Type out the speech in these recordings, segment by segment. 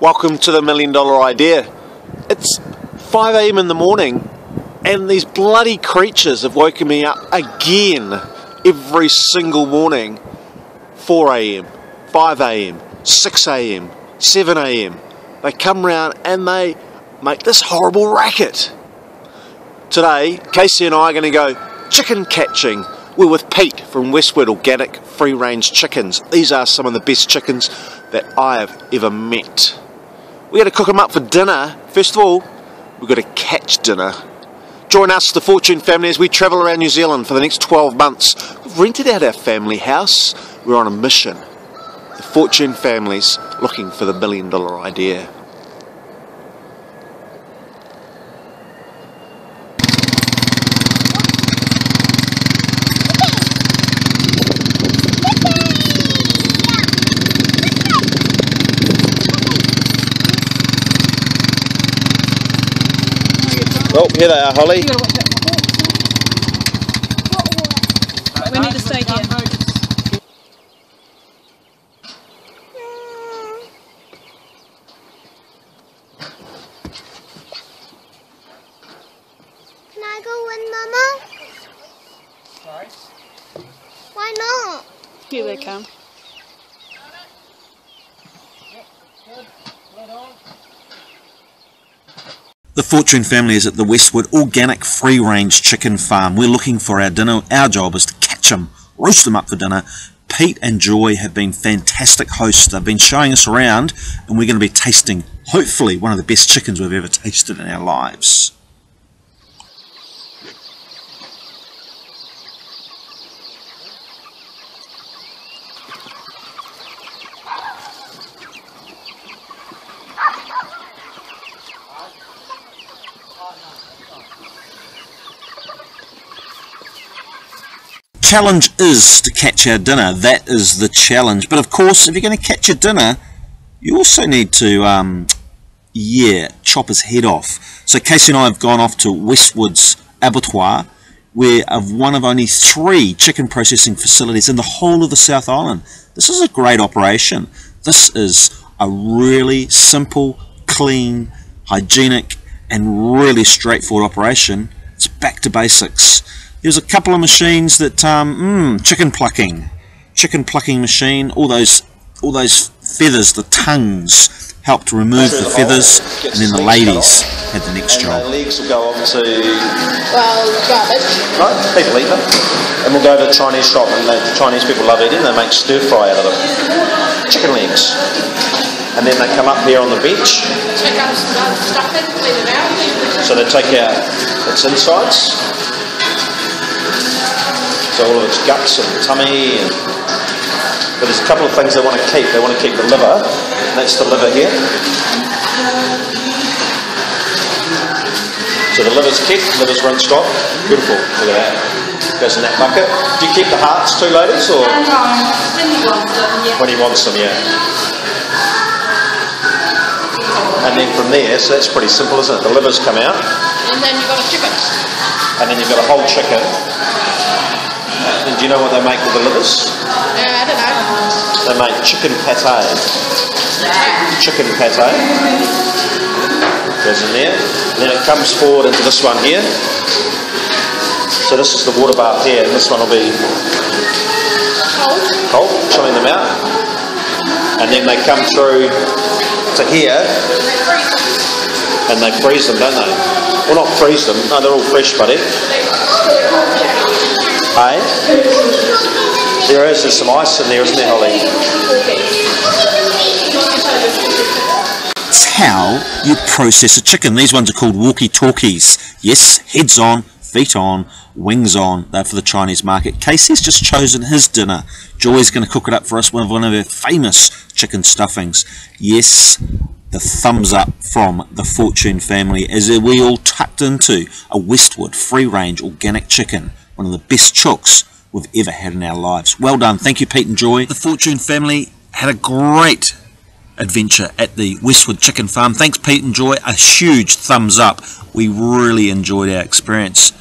Welcome to the $1 Million Idea. It's 5 AM in the morning and these bloody creatures have woken me up again every single morning. 4 AM, 5 AM, 6 AM, 7 AM. They come round and they make this horrible racket. Today, Casey and I are going to go chicken catching. We're with Pete from Westwood Organic Free Range Chickens. These are some of the best chickens that I have ever met. We're going to cook them up for dinner. First of all, we've got to catch dinner. Join us, the Fortune family, as we travel around New Zealand for the next 12 months. We've rented out our family house. We're on a mission. The Fortune family's looking for the $1 Million Idea. Oh, here they are, Holly. We need to stay here. Can I go in, Mama? Sorry? Why not? Here they come. The Fortune family is at the Westwood Organic Free Range Chicken Farm. We're looking for our dinner. Our job is to catch them, roast them up for dinner. Pete and Joy have been fantastic hosts. They've been showing us around and we're going to be tasting, hopefully, one of the best chickens we've ever tasted in our lives. Challenge is to catch our dinner. That is the challenge. But of course, if you're going to catch a dinner, you also need to chop his head off. So Casey and I have gone off to Westwood's abattoir, where of one of only 3 chicken processing facilities in the whole of the South Island. This is a great operation. This is a really simple, clean, hygienic and really straightforward operation. It's back to basics. There's a couple of machines that chicken plucking machine. All those feathers, the tongues, help to remove the feathers, and then the ladies had the next job. The legs will go on to garbage. Right, people eat them, and we'll go to the Chinese shop, and the Chinese people love eating. They make stir fry out of them, chicken legs, and then they come up here on the bench. Take out some stuff in, clean it out. So they take out its insides. So all of its guts and tummy, but there's a couple of things they want to keep. They want to keep the liver, and that's the liver here. So the liver's kept, the liver's rinsed off. Beautiful, look at that. Goes in that bucket. Do you keep the hearts too, ladies? Or? When he wants them, yeah. And then from there, so that's pretty simple, isn't it? The liver's come out. And then you've got a chicken. And then you've got a whole chicken. And do you know what they make with the livers? No, I don't know. They make chicken pate. Chicken pate. Goes in there. And then it comes forward into this one here. So this is the water bath here, and this one will be cold, chilling them out. And then they come through to here, and they freeze them, don't they? Well, not freeze them. No, they're all fresh, buddy. Hey? There's some ice in there, isn't there, Holly? That's how you process a chicken. These ones are called walkie-talkies. Yes, heads on, feet on, wings on. They're for the Chinese market. Casey's just chosen his dinner. Joy's going to cook it up for us, one of her famous chicken stuffings. Yes, the thumbs up from the Fortune family as we all tucked into a Westwood free-range organic chicken. One of the best chooks we've ever had in our lives. Well done. Thank you, Pete and Joy. The Fortune family had a great adventure at the Westwood Chicken Farm. Thanks, Pete and Joy. A huge thumbs up. We really enjoyed our experience.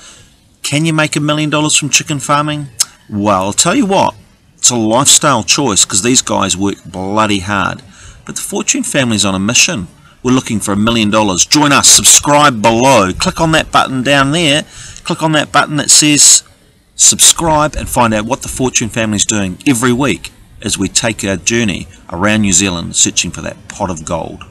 Can you make $1 million from chicken farming? Well, I'll tell you what. It's a lifestyle choice because these guys work bloody hard. But the Fortune Family's on a mission. We're looking for $1 million. Join us, subscribe below, click on that button down there, click on that button that says subscribe, and find out what the Fortune Family's doing every week as we take our journey around New Zealand searching for that pot of gold.